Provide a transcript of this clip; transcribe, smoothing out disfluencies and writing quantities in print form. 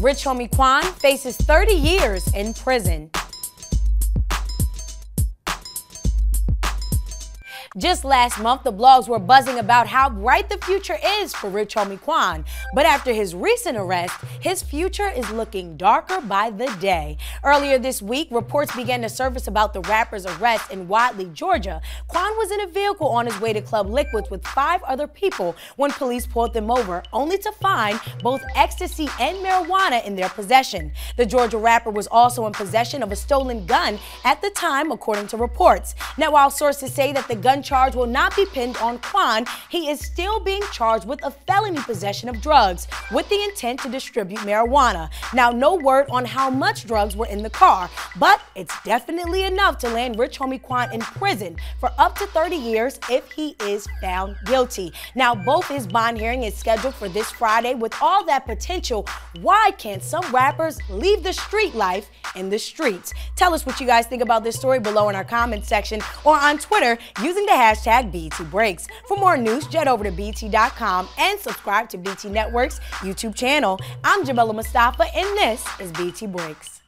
Rich Homie Quan faces 30 years in prison. Just last month, the blogs were buzzing about how bright the future is for Rich Homie Quan. But after his recent arrest, his future is looking darker by the day. Earlier this week, reports began to surface about the rapper's arrest in Wadley, Georgia. Quan was in a vehicle on his way to Club Liquids with 5 other people when police pulled them over, only to find both ecstasy and marijuana in their possession. The Georgia rapper was also in possession of a stolen gun at the time, according to reports. Now, while sources say that the gun charge will not be pinned on Quan, he is still being charged with a felony possession of drugs with the intent to distribute marijuana. Now, no word on how much drugs were in the car, but it's definitely enough to land Rich Homie Quan in prison for up to 30 years if he is found guilty. Now, both his bond hearing is scheduled for this Friday. With all that potential, why can't some rappers leave the street life in the streets? Tell us what you guys think about this story below in our comment section or on Twitter using the hashtag BET Breaks. For more news, jet over to BET.com and subscribe to BET Network's YouTube channel. I'm Jamila Mustafa, and this is BET Breaks.